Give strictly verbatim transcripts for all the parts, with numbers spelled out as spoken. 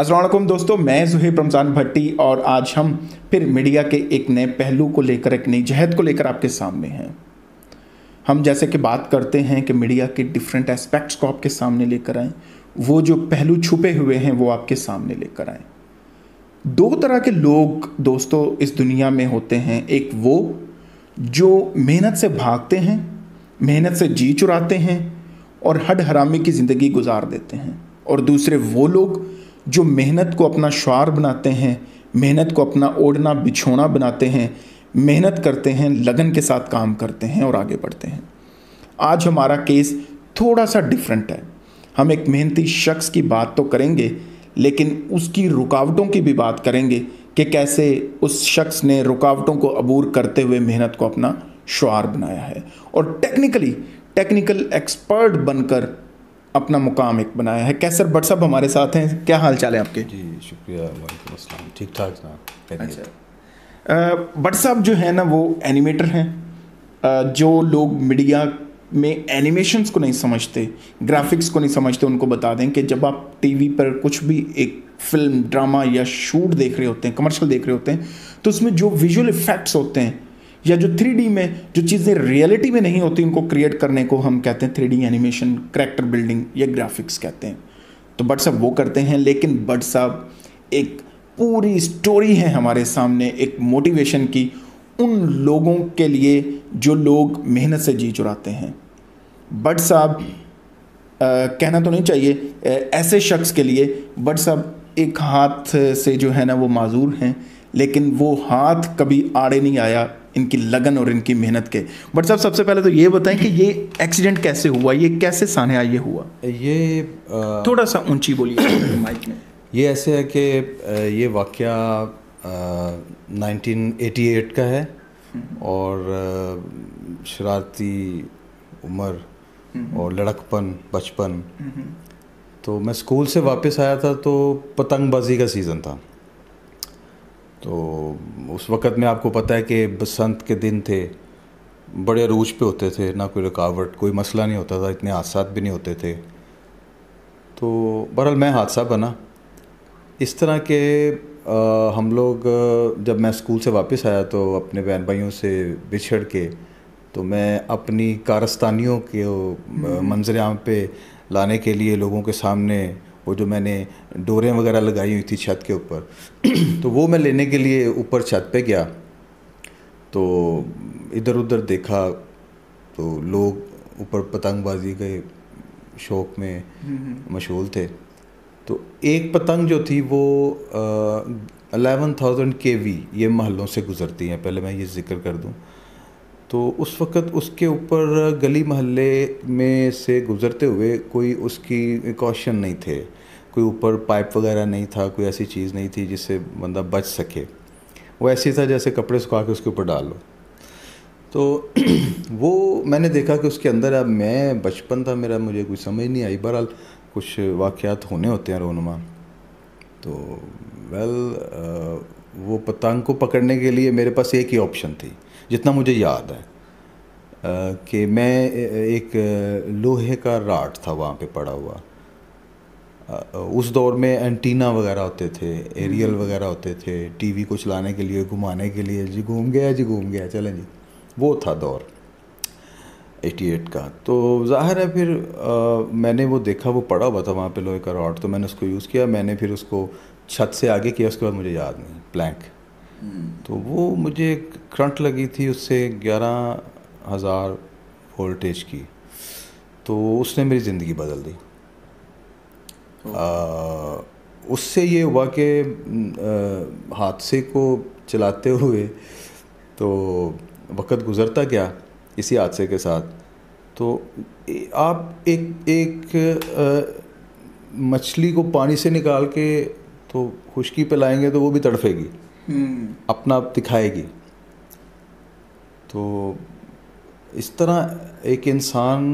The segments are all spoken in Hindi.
अस्सलाम वालेकुम दोस्तों, मैं जुहेब रमज़ान भट्टी और आज हम फिर मीडिया के एक नए पहलू को लेकर, एक नई जहद को लेकर आपके सामने हैं। हम जैसे कि बात करते हैं कि मीडिया के डिफरेंट एस्पेक्ट्स को आपके सामने लेकर आएँ, वो जो पहलू छुपे हुए हैं वो आपके सामने लेकर आएँ। दो तरह के लोग दोस्तों इस दुनिया में होते हैं, एक वो जो मेहनत से भागते हैं, मेहनत से जी चुराते हैं और हड हरामी की ज़िंदगी गुजार देते हैं, और दूसरे वो लोग जो मेहनत को अपना शौर बनाते हैं, मेहनत को अपना ओढ़ना बिछोना बनाते हैं, मेहनत करते हैं, लगन के साथ काम करते हैं और आगे बढ़ते हैं। आज हमारा केस थोड़ा सा डिफरेंट है। हम एक मेहनती शख्स की बात तो करेंगे लेकिन उसकी रुकावटों की भी बात करेंगे कि कैसे उस शख्स ने रुकावटों को अबूर करते हुए मेहनत को अपना शौर बनाया है और टेक्निकली टेक्निकल एक्सपर्ट बनकर अपना मुकाम एक बनाया है। कैसर बट साहब हमारे साथ हैं, क्या हाल चाल है आपके? जी शुक्रिया, वालेकुम अस्सलाम, ठीक ठाक जनाब। अच्छा, बट साहब जो है ना वो एनिमेटर हैं। जो लोग मीडिया में एनिमेशंस को नहीं समझते, ग्राफिक्स को नहीं समझते, उनको बता दें कि जब आप टीवी पर कुछ भी एक फिल्म, ड्रामा या शूट देख रहे होते हैं, कमर्शियल देख रहे होते हैं, तो उसमें जो विजुअल इफ़ेक्ट्स होते हैं या जो थ्री डी में जो चीज़ें रियलिटी में नहीं होती उनको क्रिएट करने को हम कहते हैं three D animation, character building या ग्राफिक्स कहते हैं। तो बट साहब वो करते हैं, लेकिन बट साहब एक पूरी स्टोरी है हमारे सामने, एक मोटिवेशन की, उन लोगों के लिए जो लोग मेहनत से जी चुराते हैं। बट साहब कहना तो नहीं चाहिए आ, ऐसे शख्स के लिए, बट साहब एक हाथ से जो है ना वो माजूर हैं, लेकिन वो हाथ कभी आड़े नहीं आया इनकी लगन और इनकी मेहनत के। बट साहब सबसे पहले तो ये बताएं कि ये एक्सीडेंट कैसे हुआ, ये कैसे सान्या ये हुआ? ये आ, थोड़ा सा ऊंची बोलिए माइक में। ये ऐसे है कि ये वाकया नाइनटीन एटी एट का है और शरारती उम्र और लड़कपन, बचपन। तो मैं स्कूल से वापस आया था तो पतंगबाजी का सीज़न था, तो उस वक़्त में आपको पता है कि बसंत के दिन थे, बड़े अरूज पे होते थे, ना कोई रुकावट, कोई मसला नहीं होता था, इतने हादसा भी नहीं होते थे। तो बहरहाल मैं हादसा बना। इस तरह के आ, हम लोग जब मैं स्कूल से वापस आया तो अपने बहन भाइयों से बिछड़ के तो मैं अपनी कारस्तानियों के मंजर आम पे लाने के लिए लोगों के सामने वो जो मैंने डोरें वगैरह लगाई हुई थी छत के ऊपर, तो वो मैं लेने के लिए ऊपर छत पे गया तो इधर उधर देखा तो लोग ऊपर पतंगबाजी के शौक़ में मशगूल थे। तो एक पतंग जो थी वो अलेवन थाउजेंड के वी ये महलों से गुज़रती हैं, पहले मैं ये ज़िक्र कर दूं। तो उस वक़्त उसके ऊपर गली महल्ले में से गुज़रते हुए कोई उसकी कॉशन नहीं थे, कोई ऊपर पाइप वगैरह नहीं था, कोई ऐसी चीज़ नहीं थी जिससे बंदा बच सके। वो ऐसी था जैसे कपड़े सुखा के उसके ऊपर डालो। तो वो मैंने देखा कि उसके अंदर, अब मैं बचपन था मेरा, मुझे कुछ समझ नहीं आई, बहरहाल कुछ वाक़यात होने होते हैं रोनुमा। तो वेल वो पतंग को पकड़ने के लिए मेरे पास एक ही ऑप्शन थी, जितना मुझे याद है कि मैं एक लोहे का राड था वहाँ पे पड़ा हुआ। उस दौर में एंटीना वगैरह होते थे, एरियल वगैरह होते थे, टीवी को चलाने के लिए, घुमाने के लिए, जी घूम गया जी घूम गया चलें जी, वो था दौर अठासी का। तो ज़ाहिर है फिर आ, मैंने वो देखा, वो पड़ा हुआ था वहाँ पे लोहे का रॉड, तो मैंने उसको यूज़ किया। मैंने फिर उसको छत से आगे किया, उसके बाद मुझे याद नहीं, प्लैंक। तो वो मुझे करंट लगी थी उससे ग्यारह हज़ार वोल्टेज की, तो उसने मेरी ज़िंदगी बदल दी। आ, उससे ये हुआ कि हादसे को चलाते हुए तो वक़्त गुज़रता गया इसी हादसे के साथ। तो आप एक एक मछली को पानी से निकाल के तो खुशकी पे लाएंगे तो वो भी तड़फेगी, अपना आप दिखाएगी। तो इस तरह एक इंसान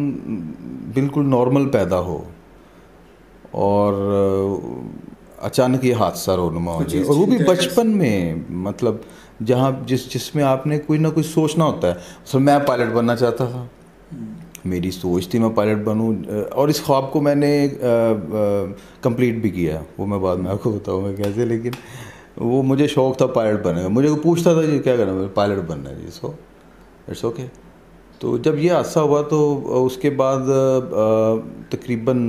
बिल्कुल नॉर्मल पैदा हो और अचानक ये हादसा रोनुमा हो जाए, और वो भी बचपन में, मतलब जहाँ जिस जिसमें आपने कोई ना कोई सोचना होता है। सो मैं पायलट बनना चाहता था, मेरी सोच थी मैं पायलट बनूं, और इस ख्वाब को मैंने कंप्लीट भी किया, वो मैं बाद में आपको बताऊँगा कैसे। लेकिन वो मुझे शौक़ था पायलट बनने का, मुझे को पूछता था जी क्या करना है, पायलट बनना है जी, सो इट्स ओके। तो जब ये हादसा हुआ तो उसके बाद तकरीबन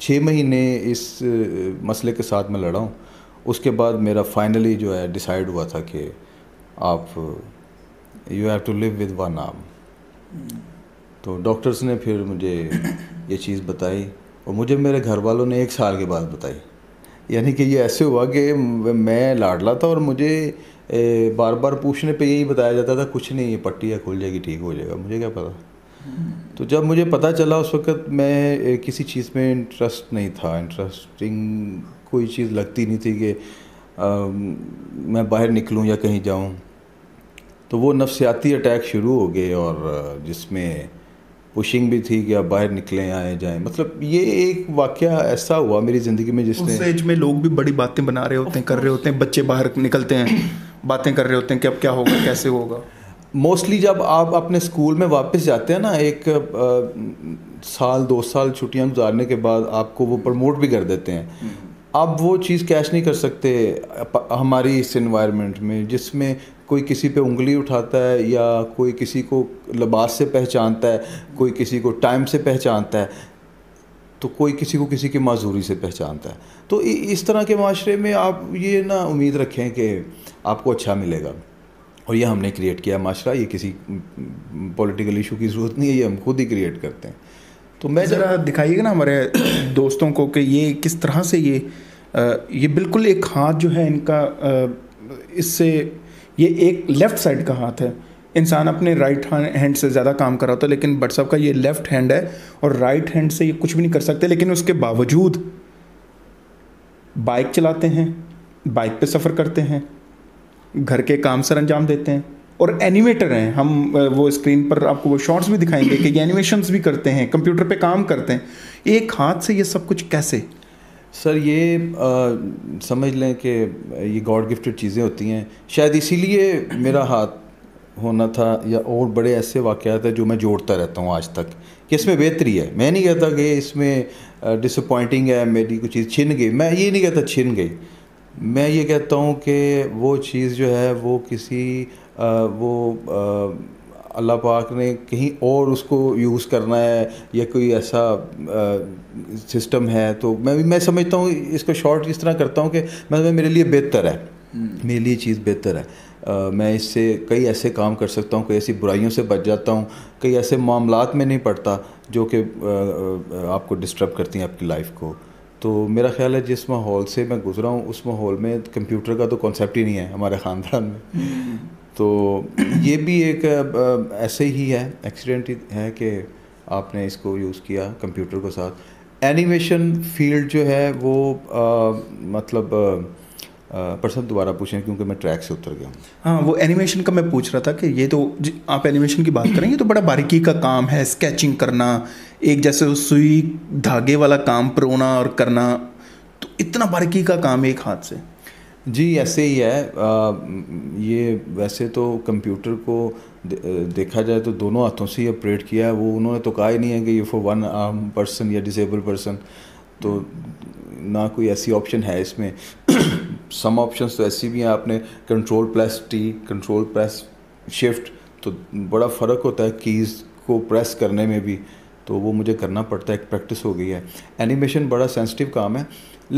छः महीने इस मसले के साथ मैं लड़ा हूँ। उसके बाद मेरा फाइनली जो है डिसाइड हुआ था कि आप you have to live with one arm. तो डॉक्टर्स ने फिर मुझे ये चीज़ बताई और मुझे मेरे घर वालों ने एक साल के बाद बताई। यानी कि ये ऐसे हुआ कि मैं लाडला था और मुझे बार बार पूछने पे यही बताया जाता था कुछ नहीं, ये पट्टी या खुल जाएगी, ठीक हो जाएगा, मुझे क्या पता। तो जब मुझे पता चला उस वक़्त मैं किसी चीज़ में इंटरेस्ट नहीं था, इंटरेस्टिंग कोई चीज़ लगती नहीं थी कि आ, मैं बाहर निकलूं या कहीं जाऊं। तो वो नफसियाती अटैक शुरू हो गए, और जिसमें पुशिंग भी थी कि आप बाहर निकलें, आए जाएं। मतलब ये एक वाकया ऐसा हुआ मेरी ज़िंदगी में जिसने, उस एज में लोग भी बड़ी बातें बना रहे होते हैं, कर रहे होते हैं, बच्चे बाहर निकलते हैं, बातें कर रहे होते हैं कि अब क्या होगा, कैसे होगा। मोस्टली जब आप अपने स्कूल में वापस जाते हैं ना, एक आ, साल दो साल छुट्टियां गुजारने के बाद आपको वो प्रमोट भी कर देते हैं। आप वो चीज़ कैश नहीं कर सकते हमारी इस एनवायरनमेंट में, जिसमें कोई किसी पे उंगली उठाता है, या कोई किसी को लिबास से पहचानता है, कोई किसी को टाइम से पहचानता है, तो कोई किसी को किसी की माजूरी से पहचानता है। तो इस तरह के माशरे में आप ये ना उम्मीद रखें कि आपको अच्छा मिलेगा। और ये हमने क्रिएट किया माशरा, ये किसी पॉलिटिकल इशू की ज़रूरत नहीं है, ये हम खुद ही क्रिएट करते हैं। तो मैं ज़रा दिखाइएगा ना हमारे दोस्तों को कि ये किस तरह से ये आ, ये बिल्कुल एक हाथ जो है इनका, इससे ये एक लेफ़्ट साइड का हाथ है। इंसान अपने राइट हैंड से ज़्यादा काम कर रहा होता है, लेकिन बट साहब का ये लेफ़्ट हैंड है और राइट हैंड से ये कुछ भी नहीं कर सकते। लेकिन उसके बावजूद बाइक चलाते हैं, बाइक पे सफ़र करते हैं, घर के काम सर अंजाम देते हैं, और एनिमेटर हैं। हम वो स्क्रीन पर आपको वो शॉर्ट्स भी दिखाएंगे कि ये एनिमेशंस भी करते हैं, कंप्यूटर पे काम करते हैं। एक हाथ से ये सब कुछ कैसे? सर ये आ, समझ लें कि ये गॉड गिफ्टेड चीज़ें होती हैं। शायद इसीलिए मेरा हाथ होना था, या और बड़े ऐसे वाक़यात हैं जो मैं जोड़ता रहता हूँ आज तक, कि इसमें बेहतरी है। मैं नहीं कहता कि इसमें डिसअपॉइंटिंग है, मेरी कुछ चीज़ छिन गई, मैं ये नहीं कहता छिन गई। मैं ये कहता हूँ कि वो चीज़ जो है वो किसी आ, वो अल्लाह पाक ने कहीं और उसको यूज़ करना है, या कोई ऐसा आ, सिस्टम है। तो मैं मैं समझता हूँ इसको शॉर्ट इस तरह करता हूँ कि मैं मेरे लिए बेहतर है, मेरे लिए चीज़ बेहतर है। आ, मैं इससे कई ऐसे काम कर सकता हूँ, कई ऐसी बुराइयों से बच जाता हूँ, कई ऐसे मामलात में नहीं पड़ता जो कि आपको डिस्टर्ब करती हैं आपकी लाइफ को। तो मेरा ख्याल है जिस माहौल से मैं गुजरा हूँ, उस माहौल में कंप्यूटर का तो कॉन्सेप्ट ही नहीं है हमारे ख़ानदान में। तो ये भी एक ऐसे ही है, एक्सीडेंट है कि आपने इसको यूज़ किया कंप्यूटर को साथ। एनिमेशन फील्ड जो है वो आ, मतलब पर्सन दोबारा पूछें क्योंकि मैं ट्रैक से उतर गया हूँ। हाँ, वो एनिमेशन का मैं पूछ रहा था कि ये तो आप एनिमेशन की बात करेंगे तो बड़ा बारीकी का काम है, स्केचिंग करना, एक जैसे वो सुई धागे वाला काम परोना और करना, तो इतना बारीकी का काम एक हाथ से। जी ऐसे ही है। आ, ये वैसे तो कंप्यूटर को दे, देखा जाए तो दोनों हाथों से ही ऑपरेट किया है। वो उन्होंने तो कहा ही नहीं है कि ये फॉर वन आर्म पर्सन या डिसेबल पर्सन, तो ना कोई ऐसी ऑप्शन है इसमें। सम ऑप्शंस तो ऐसी भी हैं, आपने control plus T, control plus shift, तो बड़ा फ़र्क होता है कीज़ को प्रेस करने में भी, तो वो मुझे करना पड़ता है, एक प्रैक्टिस हो गई है। एनिमेशन बड़ा सेंसिटिव काम है,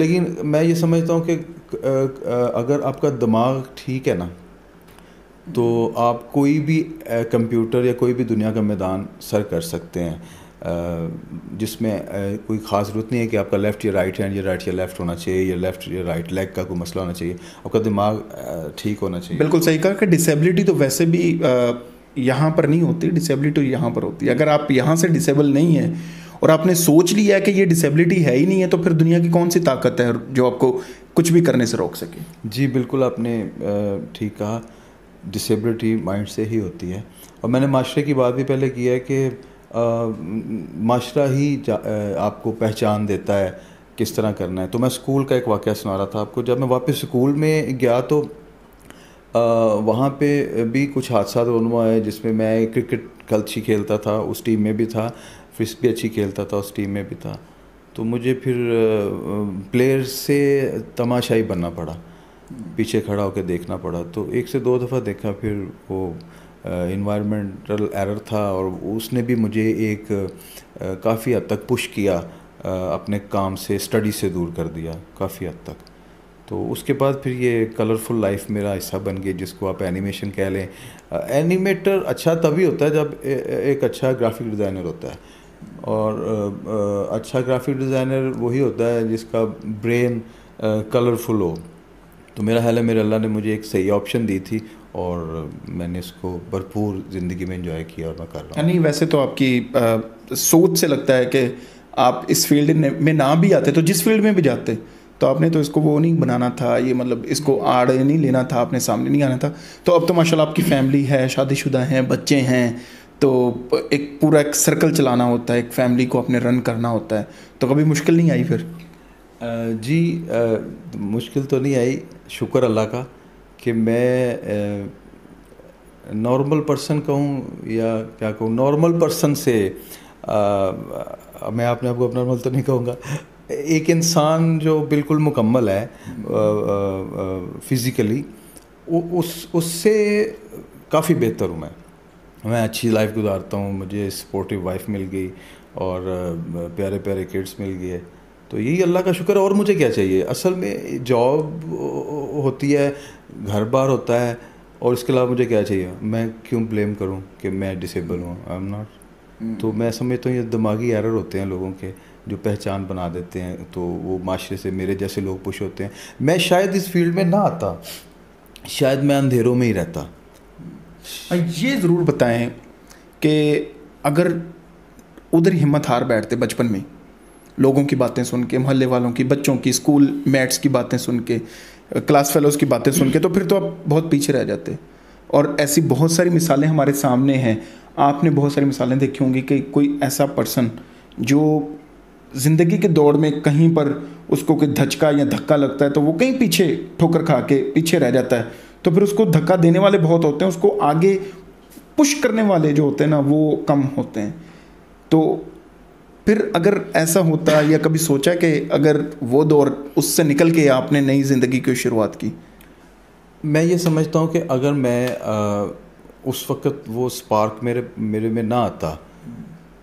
लेकिन मैं ये समझता हूँ कि अगर आपका दिमाग ठीक है ना, तो आप कोई भी कंप्यूटर या कोई भी दुनिया का मैदान सर कर सकते हैं, जिसमें कोई ख़ास ज़रूरत नहीं है कि आपका लेफ़्ट या राइट हैंड या राइट या लेफ़्ट होना चाहिए, या लेफ़्ट या राइट लेग का कोई मसला होना चाहिए, आपका दिमाग ठीक होना चाहिए। बिल्कुल सही कहा कि डिसेबिलिटी तो वैसे भी यहाँ पर नहीं होती, डिसेबिलिटी तो यहाँ पर होती है। अगर आप यहाँ से डिसेबल नहीं है और आपने सोच लिया है कि ये डिसेबिलिटी है ही नहीं है, तो फिर दुनिया की कौन सी ताकत है जो आपको कुछ भी करने से रोक सके। जी बिल्कुल आपने ठीक कहा, डिसेबिलिटी माइंड से ही होती है। और मैंने माशरे की बात भी पहले की है कि माशरा ही आपको पहचान देता है किस तरह करना है। तो मैं स्कूल का एक वाक़या सुना रहा था आपको। जब मैं वापस स्कूल में गया तो वहाँ पे भी कुछ हादसा रोनुमा है, जिसमें मैं क्रिकेट कल अच्छी खेलता था, उस टीम में भी था, फिस भी अच्छी खेलता था, उस टीम में भी था। तो मुझे फिर प्लेयर से तमाशाई बनना पड़ा, पीछे खड़ा होकर देखना पड़ा। तो एक से दो दफ़ा देखा, फिर वो इन्वायरमेंटल एरर था और उसने भी मुझे एक काफ़ी हद तक पुश किया, अपने काम से, स्टडी से दूर कर दिया काफ़ी हद तक। तो उसके बाद फिर ये कलरफुल लाइफ मेरा हिस्सा बन गई, जिसको आप एनिमेशन कह लें। एनिमेटर अच्छा तभी होता है जब एक अच्छा ग्राफिक डिज़ाइनर होता है, और अच्छा ग्राफिक डिज़ाइनर वही होता है जिसका ब्रेन कलरफुल हो। तो मेरा हाल है मेरे अल्लाह ने मुझे एक सही ऑप्शन दी थी और मैंने इसको भरपूर ज़िंदगी में एंजॉय किया और मैं कर रहा हूँ। नहीं, वैसे तो आपकी आ, सोच से लगता है कि आप इस फील्ड में ना भी आते तो जिस फील्ड में भी जाते, तो आपने तो इसको वो नहीं बनाना था, ये मतलब इसको आड़ नहीं लेना था, आपने सामने नहीं आना था। तो अब तो माशाल्लाह आपकी फैमिली है, शादीशुदा हैं, बच्चे हैं, तो एक पूरा एक सर्कल चलाना होता है, एक फैमिली को अपने रन करना होता है। तो कभी मुश्किल नहीं आई फिर? जी आ, मुश्किल तो नहीं आई, शुक्र अल्लाह का कि मैं नॉर्मल पर्सन कहूँ या क्या कहूँ, नॉर्मल पर्सन से आ, मैं आपने आपको अपना नॉर्मल तो नहीं कहूँगा, एक इंसान जो बिल्कुल मुकम्मल है फिज़िकली, उस उससे काफ़ी बेहतर हूँ मैं। मैं अच्छी लाइफ गुजारता हूँ, मुझे सपोर्टिव वाइफ मिल गई और प्यारे प्यारे किड्स मिल गए, तो यही अल्लाह का शुक्र है। और मुझे क्या चाहिए असल में? जॉब होती है, घर बार होता है, और इसके अलावा मुझे क्या चाहिए? मैं क्यों ब्लेम करूं कि मैं डिसेबल हूं? I am not. तो मैं समझता हूं ये दिमागी एरर होते हैं लोगों के, जो पहचान बना देते हैं, तो वो माशरे से मेरे जैसे लोग पुश होते हैं। मैं शायद इस फील्ड में ना आता, शायद मैं अंधेरों में ही रहता। ये ज़रूर बताएं कि अगर उधर हिम्मत हार बैठते बचपन में, लोगों की बातें सुन के, मोहल्ले वालों की, बच्चों की, स्कूल मेट्स की बातें सुन के, क्लास फेलोज़ की बातें सुन के, तो फिर तो आप बहुत पीछे रह जाते। और ऐसी बहुत सारी मिसालें हमारे सामने हैं। आपने बहुत सारी मिसालें देखी होंगी कि कोई ऐसा पर्सन जो ज़िंदगी के दौड़ में कहीं पर उसको कोई धचका या धक्का लगता है, तो वो कहीं पीछे ठोकर खा के पीछे रह जाता है। तो फिर उसको धक्का देने वाले बहुत होते हैं, उसको आगे पुश करने वाले जो होते हैं ना, वो कम होते हैं। तो फिर अगर ऐसा होता, या कभी सोचा कि अगर वो दौर उससे निकल के आपने नई ज़िंदगी की शुरुआत की? मैं ये समझता हूँ कि अगर मैं आ, उस वक़्त वो स्पार्क मेरे मेरे में ना आता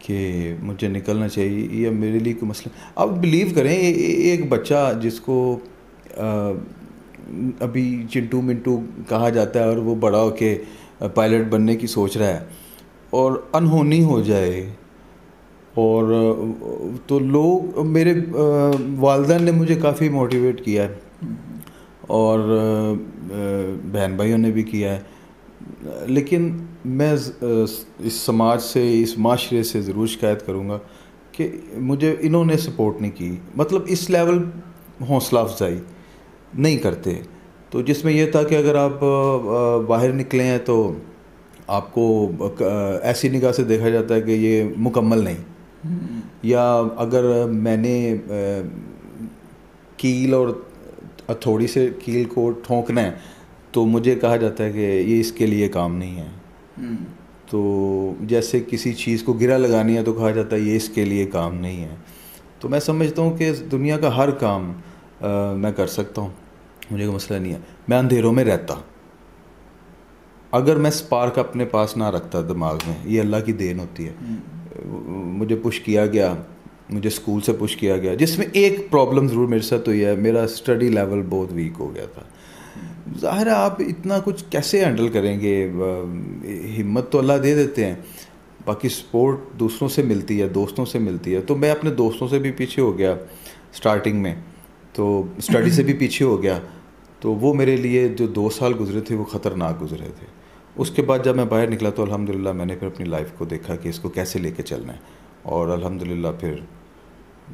कि मुझे निकलना चाहिए, या मेरे लिए कोई मसला। अब बिलीव करें, ए, ए, एक बच्चा जिसको आ, अभी चिंटू मिंटू कहा जाता है, और वो बड़ा होके पायलट बनने की सोच रहा है और अनहोनी हो जाए, और तो लोग, मेरे वालदैन ने मुझे काफ़ी मोटिवेट किया है और बहन भाइयों ने भी किया है, लेकिन मैं इस समाज से, इस माशरे से ज़रूर शिकायत करूँगा कि मुझे इन्होंने सपोर्ट नहीं की, मतलब इस लेवल हौसला अफजाई नहीं करते। तो जिसमें यह था कि अगर आप बाहर निकले हैं तो आपको ऐसी निगाह से देखा जाता है कि ये मुकम्मल नहीं, या अगर मैंने कील और हथौड़ी से कील को ठोंकना है तो मुझे कहा जाता है कि ये इसके लिए काम नहीं है। तो जैसे किसी चीज़ को गिरा लगानी है तो कहा जाता है ये इसके लिए काम नहीं है। तो मैं समझता हूँ कि दुनिया का हर काम आ, मैं कर सकता हूँ, मुझे कोई मसला नहीं है। मैं अंधेरों में रहता अगर मैं स्पार्क अपने पास ना रखता दिमाग में। ये अल्लाह की देन होती है, मुझे पुश किया गया, मुझे स्कूल से पुश किया गया, जिसमें एक प्रॉब्लम ज़रूर मेरे साथ हुई है, मेरा स्टडी लेवल बहुत वीक हो गया था। ज़ाहिर है आप इतना कुछ कैसे हैंडल करेंगे? हिम्मत तो अल्लाह दे देते हैं, बाकी सपोर्ट दूसरों से मिलती है, दोस्तों से मिलती है। तो मैं अपने दोस्तों से भी पीछे हो गया स्टार्टिंग में, तो स्टडी से भी पीछे हो गया। तो वो मेरे लिए जो दो साल गुजरे थे वो ख़तरनाक गुजरे थे। उसके बाद जब मैं बाहर निकला तो अल्हम्दुलिल्लाह मैंने फिर अपनी लाइफ को देखा कि इसको कैसे लेके चलना है, और अल्हम्दुलिल्लाह फिर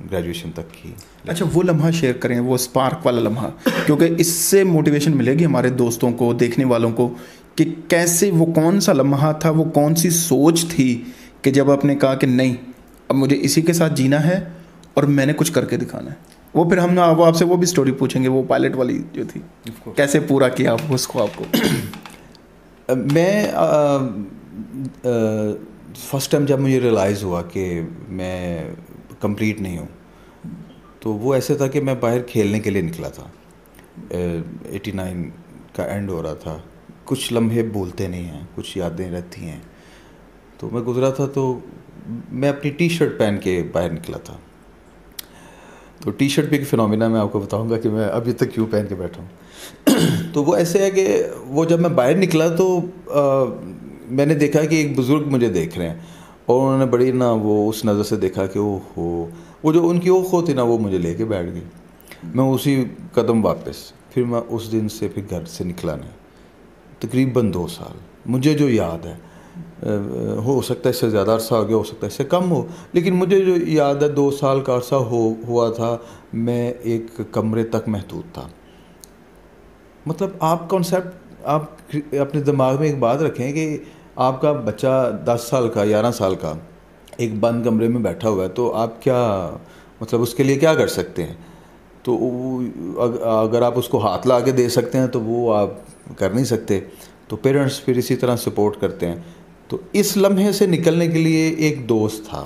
ग्रेजुएशन तक की। अच्छा, वो लम्हा शेयर करें, वो स्पार्क वाला लम्हा, क्योंकि इससे मोटिवेशन मिलेगी हमारे दोस्तों को, देखने वालों को, कि कैसे, वो कौन सा लम्हा था, वो कौन सी सोच थी कि जब आपने कहा कि नहीं, अब मुझे इसी के साथ जीना है और मैंने कुछ करके दिखाना है। वो फिर हम ना वो आपसे वो भी स्टोरी पूछेंगे, वो पायलट वाली जो थी कैसे पूरा किया आप उसको आपको। मैं फर्स्ट टाइम जब मुझे रियलाइज़ हुआ कि मैं कंप्लीट नहीं हूँ, तो वो ऐसे था कि मैं बाहर खेलने के लिए निकला था, एटी नाइन का एंड हो रहा था, कुछ लम्हे बोलते नहीं हैं, कुछ यादें रहती हैं। तो मैं गुजरा था, तो मैं अपनी टी शर्ट पहन के बाहर निकला था। तो टी शर्ट भी एक फिनोमिना मैं आपको बताऊंगा कि मैं अभी तक क्यों पहन के बैठा हूँ। तो वो ऐसे है कि वो जब मैं बाहर निकला तो आ, मैंने देखा कि एक बुज़ुर्ग मुझे देख रहे हैं, और उन्होंने बड़ी ना वो उस नज़र से देखा कि ओ हो, वो जो उनकी ओख होती ना वो मुझे लेके बैठ गई। मैं उसी कदम वापस, फिर मैं उस दिन से फिर घर से निकला नहीं, तकरीबन दो साल मुझे जो याद है, हो सकता है इससे ज़्यादा अरसा हो गया, हो सकता है इससे कम हो, लेकिन मुझे जो याद है दो साल का अरसा हो हुआ था मैं एक कमरे तक महदूद था। मतलब आप कॉन्सेप्ट आप अपने दिमाग में एक बात रखें कि आपका बच्चा दस साल का ग्यारह साल का एक बंद कमरे में बैठा हुआ है, तो आप क्या मतलब उसके लिए क्या कर सकते हैं। तो अगर आप उसको हाथ ला के दे सकते हैं तो वो आप कर नहीं सकते। तो पेरेंट्स फिर इसी तरह सपोर्ट करते हैं। तो इस लम्हे से निकलने के लिए एक दोस्त था,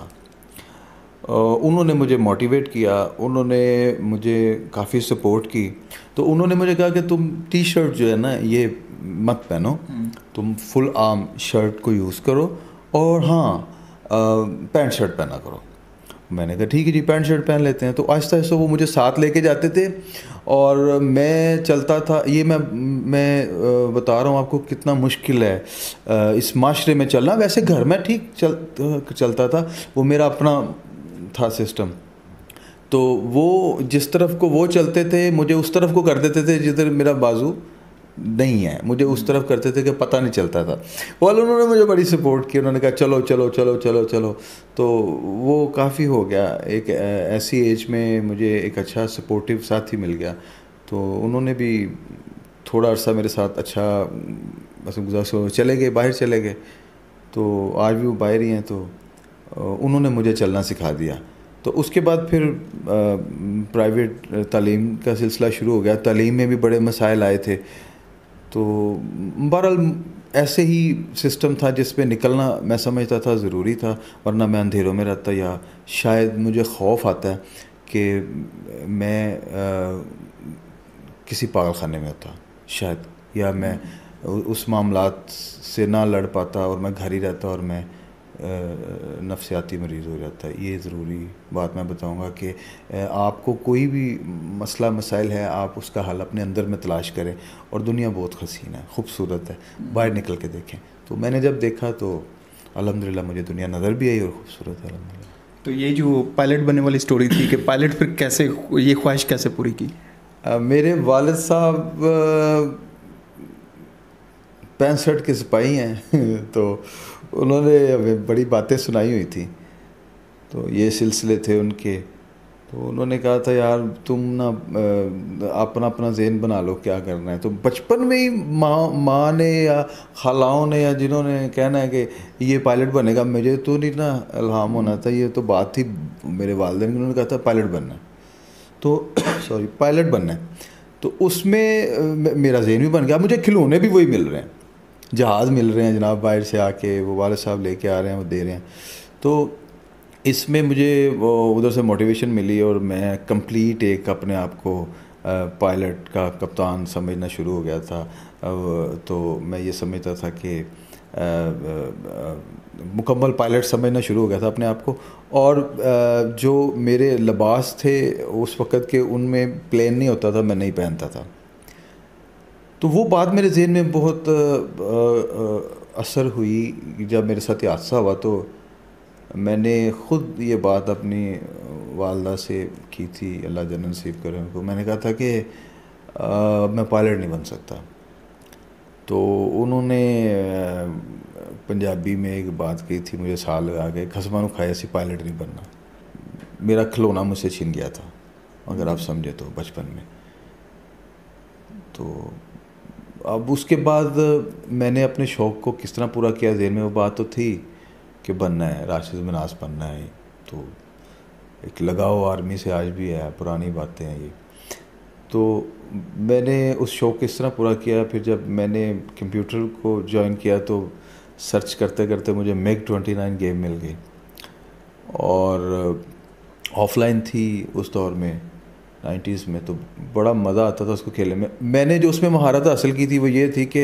उन्होंने मुझे मोटिवेट किया, उन्होंने मुझे काफ़ी सपोर्ट की। तो उन्होंने मुझे कहा कि तुम टी शर्ट जो है ना ये मत पहनो, तुम फुल आर्म शर्ट को यूज़ करो, और हाँ पैंट शर्ट पहना करो। मैंने कहा ठीक है जी, पैंट शर्ट पहन लेते हैं। तो आहिस्ता आहिस्ता वो मुझे साथ लेके जाते थे और मैं चलता था। ये मैं मैं बता रहा हूँ आपको कितना मुश्किल है इस माशरे में चलना। वैसे घर में ठीक चल चलता था, वो मेरा अपना था सिस्टम। तो वो जिस तरफ को वो चलते थे मुझे उस तरफ को कर देते थे जिधर मेरा बाजू नहीं है, मुझे उस तरफ करते थे कि पता नहीं चलता था। वाल उन्होंने मुझे बड़ी सपोर्ट की, उन्होंने कहा चलो चलो चलो चलो चलो। तो वो काफ़ी हो गया, एक ऐसी एज में मुझे एक अच्छा सपोर्टिव साथी मिल गया। तो उन्होंने भी थोड़ा अर्सा मेरे साथ अच्छा बस गुजारा, चले गए बाहर चले गए, तो आज भी वो बाहर ही हैं। तो उन्होंने मुझे चलना सिखा दिया। तो उसके बाद फिर प्राइवेट तालीम का सिलसिला शुरू हो गया। तालीम में भी बड़े मसाइल आए थे। तो बहरहाल ऐसे ही सिस्टम था जिस पे निकलना मैं समझता था ज़रूरी था, वरना मैं अंधेरों में रहता, या शायद मुझे खौफ आता है कि मैं आ, किसी पागलखाने में होता शायद, या मैं उस मामलात से ना लड़ पाता और मैं घर ही रहता और मैं नफ्सियाती मरीज़ हो जाता। ये ज़रूरी बात मैं बताऊंगा कि आपको कोई भी मसला मसाइल है आप उसका हल अपने अंदर में तलाश करें, और दुनिया बहुत हसीन है, खूबसूरत है, बाहर निकल के देखें। तो मैंने जब देखा तो अल्हम्दुलिल्लाह मुझे दुनिया नज़र भी आई और खूबसूरत है अल्हम्दुलिल्लाह। तो ये जो पायलट बनने वाली स्टोरी थी कि पायलट फिर कैसे ये ख्वाहिश कैसे पूरी की? आ, मेरे वालिद साहब पैंसठ के सिपाही हैं तो उन्होंने हमें बड़ी बातें सुनाई हुई थी, तो ये सिलसिले थे उनके। तो उन्होंने कहा था यार तुम ना अपना अपना ज़हन बना लो क्या करना है। तो बचपन में ही माँ माँ ने या खालाओं ने या जिन्होंने कहना है कि ये पायलट बनेगा, मुझे तो नहीं ना इल्हाम होना था, ये तो बात थी मेरे वालिदैन की। उन्होंने कहा था पायलट बनना है, तो सॉरी पायलट बनना है। तो उसमें मेरा ज़हन भी बन गया। मुझे खिलौने भी वही मिल रहे हैं, जहाज़ मिल रहे हैं जनाब बाहर से आके, वो वाले साहब लेके आ रहे हैं, वो दे रहे हैं। तो इसमें मुझे वो उधर से मोटिवेशन मिली और मैं कंप्लीट एक अपने आप को पायलट का कप्तान समझना शुरू हो गया था। तो मैं ये समझता था कि मुकम्मल पायलट समझना शुरू हो गया था अपने आप को। और आ, जो मेरे लिबास थे उस वक़्त के उनमें प्लेन नहीं होता था, मैं नहीं पहनता था। तो वो बात मेरे जहन में बहुत आ, आ, असर हुई। जब मेरे साथ ये हादसा हुआ तो मैंने ख़ुद ये बात अपनी वालदा से की थी, अल्लाह जन्नत नसीब करे उनको। मैंने कहा था कि आ, मैं पायलट नहीं बन सकता। तो उन्होंने पंजाबी में एक बात कही थी मुझे साल लगा के, खसमा नू खाया सी पायलट नहीं बनना। मेरा खिलौना मुझसे छीन गया था अगर आप समझे तो बचपन में। तो अब उसके बाद मैंने अपने शौक़ को किस तरह पूरा किया, ज़हन में वो बात तो थी कि बनना है, राशिद मनास बनना है। तो एक लगाव आर्मी से आज भी है, पुरानी बातें हैं ये। तो मैंने उस शौक़ को इस तरह पूरा किया, फिर जब मैंने कंप्यूटर को ज्वाइन किया तो सर्च करते करते मुझे मैग उनतीस गेम मिल गई, और ऑफलाइन थी उस दौर में नाइन्टीज़ में, तो बड़ा मज़ा आता था उसको खेलने में। मैंने जो उसमें महारत हासिल की थी वो ये थी कि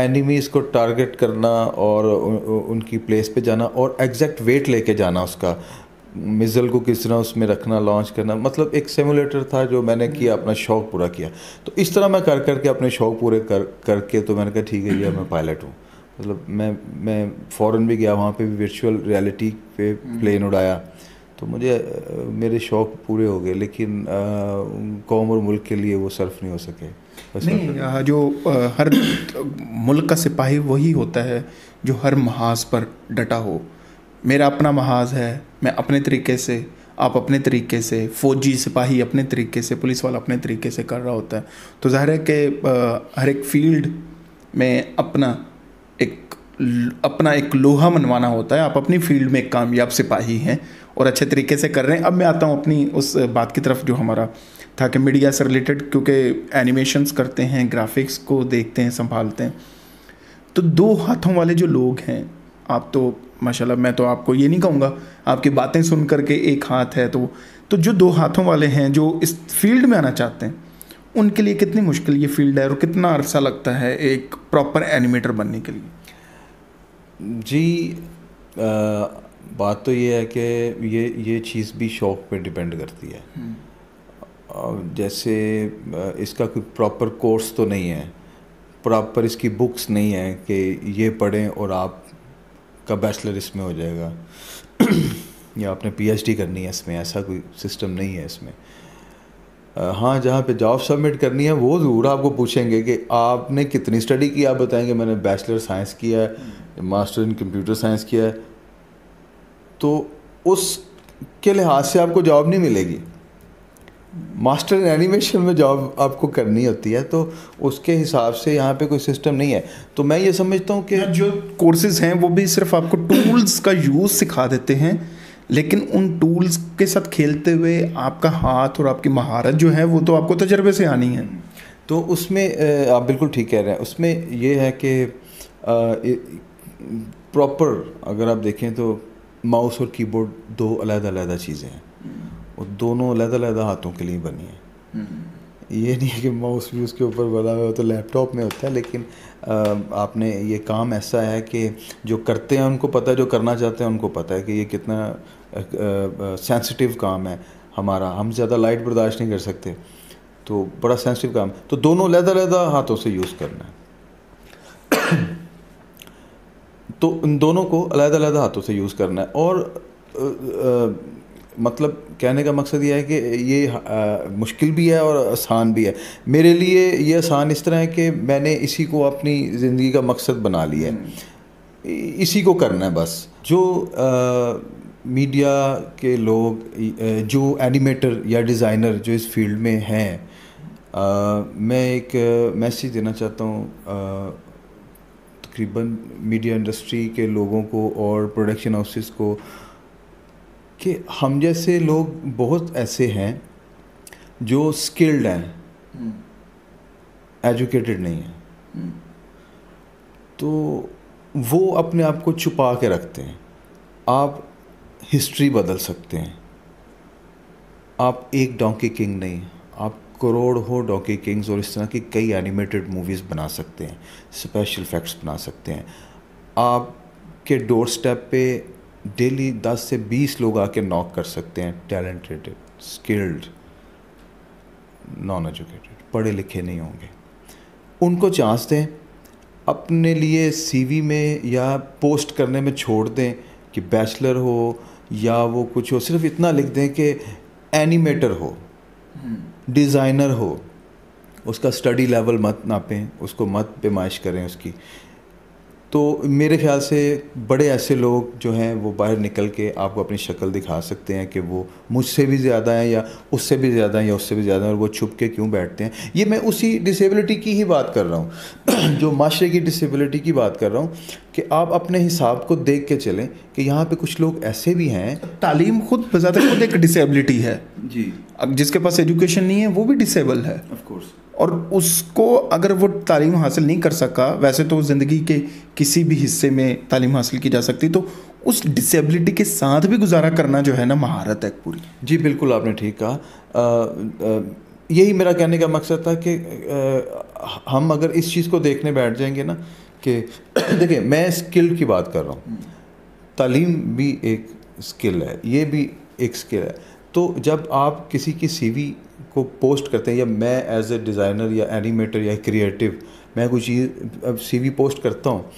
एनिमीज़ को टारगेट करना और उन, उनकी प्लेस पे जाना और एग्जैक्ट वेट लेके जाना, उसका मिज़ल को किस तरह उसमें रखना, लॉन्च करना, मतलब एक सिमुलेटर था जो मैंने किया, अपना शौक़ पूरा किया। तो इस तरह मैं कर करके अपने शौक़ पूरे कर करके तो मैंने कहा ठीक है, यह मैं पायलट हूँ। मतलब मैं मैं फ़ॉरेन भी गया, वहाँ पे भी वर्चुअल रियलिटी पे प्लेन उड़ाया, तो मुझे मेरे शौक़ पूरे हो गए, लेकिन कौम और मुल्क के लिए वो सर्फ नहीं हो सके। नहीं, जो हर मुल्क का सिपाही वही होता है जो हर महाज पर डटा हो। मेरा अपना महाज है, मैं अपने तरीके से, आप अपने तरीके से, फ़ौजी सिपाही अपने तरीके से, पुलिस वाला अपने तरीके से कर रहा होता है। तो ज़ाहिर है कि हर एक फील्ड में अपना एक अपना एक लोहा मनवाना होता है। आप अपनी फील्ड में एक कामयाब सिपाही हैं और अच्छे तरीके से कर रहे हैं। अब मैं आता हूँ अपनी उस बात की तरफ जो हमारा था कि मीडिया से रिलेटेड, क्योंकि एनिमेशंस करते हैं, ग्राफिक्स को देखते हैं, संभालते हैं। तो दो हाथों वाले जो लोग हैं आप, तो माशाल्लाह, मैं तो आपको ये नहीं कहूँगा, आपकी बातें सुन करके एक हाथ है, तो तो जो दो हाथों वाले हैं जो इस फील्ड में आना चाहते हैं, उनके लिए कितनी मुश्किल ये फील्ड है और कितना अरसा लगता है एक प्रॉपर एनिमेटर बनने के लिए? जी, आ, बात तो ये है कि ये ये चीज़ भी शौक़ पे डिपेंड करती है। जैसे इसका कोई प्रॉपर कोर्स तो नहीं है, प्रॉपर इसकी बुक्स नहीं है कि ये पढ़ें और आप का बैचलर इसमें हो जाएगा या आपने पीएचडी करनी है इसमें, ऐसा कोई सिस्टम नहीं है इसमें। हाँ, जहाँ पे जॉब सबमिट करनी है वो ज़रूर आपको पूछेंगे कि आपने कितनी स्टडी की, आप बताएंगे मैंने बैचलर साइंस किया है, मास्टर इन कंप्यूटर साइंस किया है, तो उसके लिहाज से आपको जॉब नहीं मिलेगी। मास्टर इन एनिमेशन में जॉब आपको करनी होती है, तो उसके हिसाब से यहाँ पे कोई सिस्टम नहीं है। तो मैं ये समझता हूँ कि जो कोर्सेज़ हैं वो भी सिर्फ आपको टूल्स का यूज़ सिखा देते हैं, लेकिन उन टूल्स के साथ खेलते हुए आपका हाथ और आपकी महारत जो है वो तो आपको तजर्बे से आनी है। तो उसमें आप बिल्कुल ठीक कह रहे हैं। उसमें यह है कि प्रॉपर अगर आप देखें तो माउस और कीबोर्ड दो अलग अलग चीज़ें हैं और दोनों अलग अलग हाथों के लिए बनी हैं। ये नहीं है कि माउस भी उसके ऊपर बना हुआ हो तो लैपटॉप में होता है, लेकिन आपने ये काम ऐसा है कि जो करते हैं उनको पता है, जो करना चाहते हैं उनको पता है कि ये कितना सेंसिटिव काम है हमारा, हम ज़्यादा लाइट बर्दाश्त नहीं कर सकते, तो बड़ा सेंसिटिव काम। तो दोनों लहदा-लहदा हाथों से यूज़ करना है, तो उन दोनों को अलग-अलग हाथों से यूज़ करना है। और आ, आ, मतलब कहने का मकसद यह है कि ये आ, मुश्किल भी है और आसान भी है। मेरे लिए ये आसान इस तरह है कि मैंने इसी को अपनी ज़िंदगी का मकसद बना लिया है, इसी को करना है बस। जो आ, मीडिया के लोग, जो एनिमेटर या डिज़ाइनर जो इस फील्ड में हैं, मैं एक मैसेज देना चाहता हूँ तकरीबन मीडिया इंडस्ट्री के लोगों को और प्रोडक्शन हाउसेस को कि हम जैसे लोग बहुत ऐसे हैं जो स्किल्ड हैं, एजुकेटेड नहीं हैं, तो वो अपने आप को छुपा के रखते हैं। आप हिस्ट्री बदल सकते हैं, आप एक डोंकी किंग नहीं, आप करोड़ों डोंकी किंग्स और इस तरह की कई एनिमेटेड मूवीज़ बना सकते हैं, स्पेशल इफेक्ट्स बना सकते हैं। आप के डोर स्टेप पे डेली दस से बीस लोग आके नॉक कर सकते हैं, टैलेंटेड, स्किल्ड, नॉन एजुकेटेड, पढ़े लिखे नहीं होंगे। उनको चांस दें, अपने लिए सीवी में या पोस्ट करने में छोड़ दें कि बैचलर हो या वो कुछ हो, सिर्फ इतना लिख दें कि एनिमेटर हो, डिज़ाइनर हो। उसका स्टडी लेवल मत नापें, उसको मत पैमाइश करें उसकी। तो मेरे ख्याल से बड़े ऐसे लोग जो हैं वो बाहर निकल के आपको अपनी शक्ल दिखा सकते हैं कि वो मुझसे भी ज़्यादा हैं या उससे भी ज़्यादा हैं या उससे भी ज़्यादा हैं, और वो छुप के क्यों बैठते हैं। ये मैं उसी डिसेबिलिटी की ही बात कर रहा हूँ जो माशरे की डिसेबिलिटी की बात कर रहा हूँ कि आप अपने हिसाब को देख के चलें कि यहाँ पे कुछ लोग ऐसे भी हैं। तालीम खुद बजात खुद एक डिसेबिलिटी है जी। अब जिसके पास एजुकेशन नहीं है वो भी डिसेबल है ऑफ कोर्स, और उसको अगर वो तालीम हासिल नहीं कर सका, वैसे तो ज़िंदगी के किसी भी हिस्से में तालीम हासिल की जा सकती, तो उस डिसेबिलिटी के साथ भी गुजारा करना जो है ना महारत है पूरी। जी बिल्कुल आपने ठीक कहा। यही मेरा कहने का मकसद था कि आ, हम अगर इस चीज़ को देखने बैठ जाएंगे ना कि देखिए मैं स्किल की बात कर रहा हूँ, तालीम भी एक स्किल है, ये भी एक स्किल है। तो जब आप किसी की सीवी को पोस्ट करते हैं या मैं एज ए डिज़ाइनर या एनिमेटर या क्रिएटिव मैं कोई चीज़ अब सीवी पोस्ट करता हूँ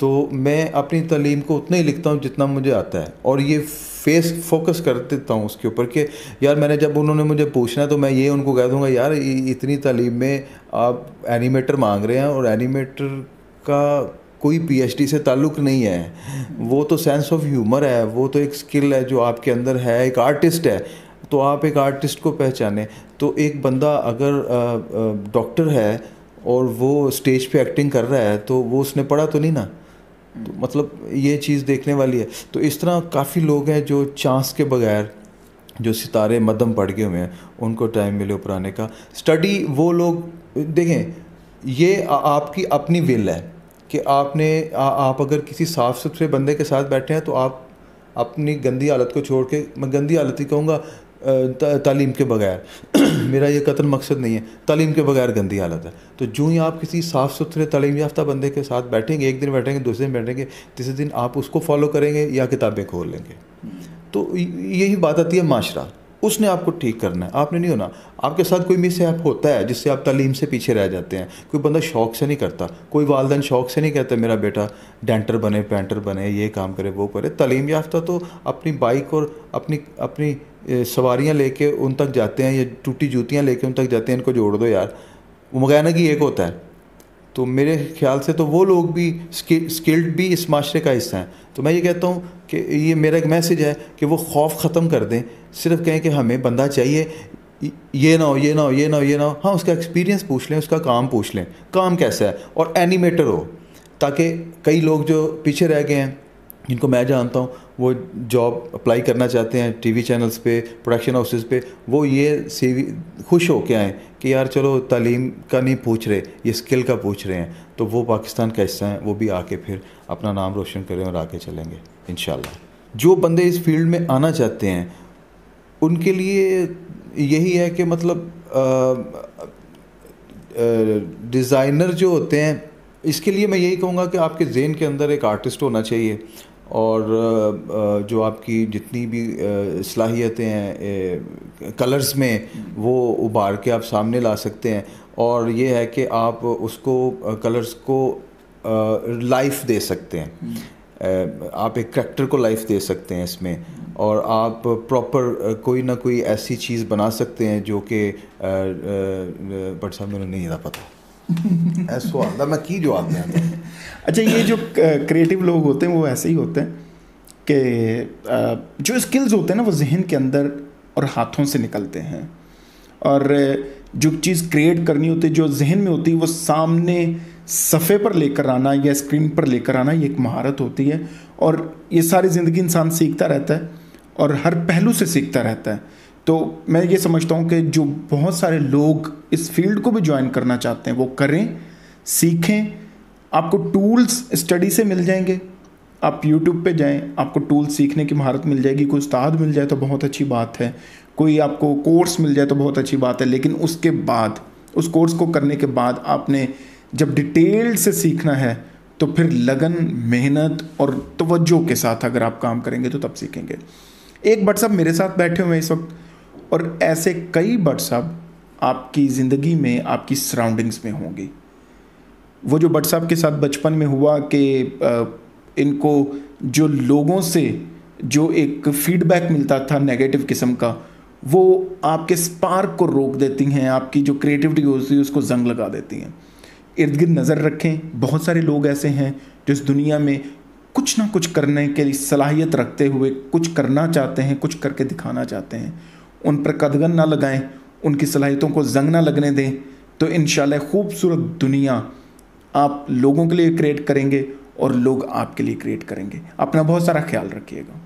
तो मैं अपनी तालीम को उतना ही लिखता हूँ जितना मुझे आता है, और ये फेस फोकस कर देता हूँ उसके ऊपर कि यार मैंने जब उन्होंने मुझे पूछना तो मैं ये उनको कह दूँगा यार इतनी तालीम में आप एनिमेटर मांग रहे हैं और एनिमेटर का कोई पीएचडी से ताल्लुक़ नहीं है, वो तो सेंस ऑफ ह्यूमर है, वो तो एक स्किल है जो आपके अंदर है, एक आर्टिस्ट है, तो आप एक आर्टिस्ट को पहचाने। तो एक बंदा अगर डॉक्टर है और वो स्टेज पे एक्टिंग कर रहा है तो वो उसने पढ़ा तो नहीं ना, तो मतलब ये चीज़ देखने वाली है। तो इस तरह काफ़ी लोग हैं जो चांस के बगैर जो सितारे मदम पड़ गए हुए हैं उनको टाइम मिले उपराने का। स्टडी वो लोग देखें, ये आ, आपकी अपनी विल है कि आपने आ, आप अगर किसी साफ़ सुथरे बंदे के साथ बैठे हैं तो आप अपनी गंदी हालत को छोड़ के, मैं गंदी हालत ही कहूँगा ता, तालीम के बगैर मेरा ये कतन मकसद नहीं है, तालीम के बगैर गंदी हालत है। तो जो ही आप किसी साफ़ सुथरे तालीम याफ्ता बंदे के साथ बैठेंगे, एक दिन बैठेंगे, दूसरे दिन बैठेंगे, तीसरे दिन आप उसको फॉलो करेंगे या किताबें खोल लेंगे। तो यही बात आती है माशरा, उसने आपको ठीक करना है, आपने नहीं होना। आपके साथ कोई मिसहैप होता है जिससे आप तालीम से पीछे रह जाते हैं, कोई बंदा शौक से नहीं करता, कोई वालदैन शौक से नहीं कहते मेरा बेटा डेंटर बने, पेंटर बने, ये काम करे, वो करे। तालीम याफ्ता तो अपनी बाइक और अपनी अपनी सवारियाँ लेके उन तक जाते हैं या टूटी जूतियाँ लेके उन तक जाते हैं, इनको जोड़ दो यार, वो मैकेनिक ही एक होता है। तो मेरे ख्याल से तो वो लोग भी स्किल, स्किल्ड भी इस माशरे का हिस्सा हैं। तो मैं ये कहता हूँ कि ये मेरा एक मैसेज है कि वो खौफ ख़त्म कर दें, सिर्फ कहें कि हमें बंदा चाहिए, ये ना हो ये ना हो ये ना हो ये ना हो। हाँ, उसका एक्सपीरियंस पूछ लें, उसका काम पूछ लें, काम कैसा है, और एनिमेटर हो, ताकि कई लोग जो पीछे रह गए हैं जिनको मैं जानता हूँ वो जॉब अप्लाई करना चाहते हैं टीवी चैनल्स पे, प्रोडक्शन हाउसेस पे, वो ये सीवी खुश हो के आएँ कि यार चलो तालीम का नहीं पूछ रहे, ये स्किल का पूछ रहे हैं, तो वो पाकिस्तान का हिस्सा हैं, वो भी आके फिर अपना नाम रोशन करें और आगे चलेंगे इंशाल्लाह। जो बंदे इस फील्ड में आना चाहते हैं उनके लिए यही है कि मतलब डिज़ाइनर जो होते हैं, इसके लिए मैं यही कहूँगा कि आपके ज़हन के अंदर एक आर्टिस्ट होना चाहिए, और जो आपकी जितनी भी सलाहियतें हैं कलर्स में वो उबार के आप सामने ला सकते हैं, और ये है कि आप उसको कलर्स को लाइफ दे सकते हैं, आप एक करैक्टर को लाइफ दे सकते हैं इसमें, और आप प्रॉपर कोई ना कोई ऐसी चीज़ बना सकते हैं जो कि बट साहब मुझे नहीं ज़्यादा पता ऐसा आता मैं की जो आता है। अच्छा, ये जो क्रिएटिव लोग होते हैं वो ऐसे ही होते हैं कि जो स्किल्स होते हैं ना वो जहन के अंदर और हाथों से निकलते हैं, और जो चीज़ क्रिएट करनी होती है जो जहन में होती है वो सामने सफ़े पर लेकर आना या स्क्रीन पर लेकर आना, ये एक महारत होती है, और ये सारी ज़िंदगी इंसान सीखता रहता है और हर पहलू से सीखता रहता है। तो मैं ये समझता हूँ कि जो बहुत सारे लोग इस फील्ड को भी ज्वाइन करना चाहते हैं वो करें, सीखें। आपको टूल्स स्टडी से मिल जाएंगे, आप यूट्यूब पे जाएं, आपको टूल्स सीखने की महारत मिल जाएगी, कोई उस्ताद मिल जाए तो बहुत अच्छी बात है, कोई आपको कोर्स मिल जाए तो बहुत अच्छी बात है, लेकिन उसके बाद उस कोर्स को करने के बाद आपने जब डिटेल से सीखना है तो फिर लगन, मेहनत और तवज्जो के साथ अगर आप काम करेंगे तो तब सीखेंगे। एक बट साहब मेरे साथ बैठे हुए हैं इस वक्त, और ऐसे कई बट साहब आपकी ज़िंदगी में, आपकी सराउंडिंग्स में होंगी। वो जो बट साहब के साथ बचपन में हुआ कि इनको जो लोगों से जो एक फीडबैक मिलता था नेगेटिव किस्म का, वो आपके स्पार्क को रोक देती हैं, आपकी जो क्रिएटिविटी होती है उसको जंग लगा देती हैं। इर्द गिर्द नज़र रखें। बहुत सारे लोग ऐसे हैं जो इस दुनिया में कुछ ना कुछ करने के लिए सलाहियत रखते हुए कुछ करना चाहते हैं, कुछ करके दिखाना चाहते हैं। उन पर कदगन ना लगाएं, उनकी सलाहियतों को जंग ना लगने दें, तो इंशाल्लाह खूबसूरत दुनिया आप लोगों के लिए क्रिएट करेंगे और लोग आपके लिए क्रिएट करेंगे। अपना बहुत सारा ख्याल रखिएगा।